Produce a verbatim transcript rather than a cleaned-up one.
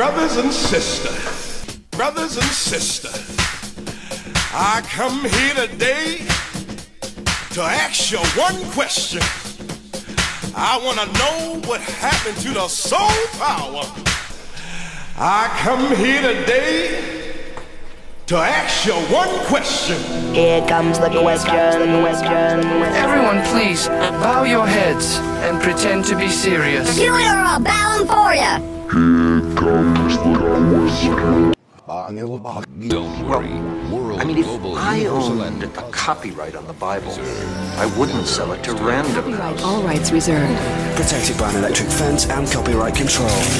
Brothers and sisters, brothers and sisters, I come here today to ask you one question. I want to know what happened to the soul power. I come here today to ask you one question. Here comes the question. Everyone please, bow your heads and pretend to be serious. You are bowing for you. Here comes the question. Don't worry. World I mean, if global I owned a copyright on the Bible, I wouldn't sell it to Random House. Copyright, all rights reserved. Protected by an electric fence and copyright control.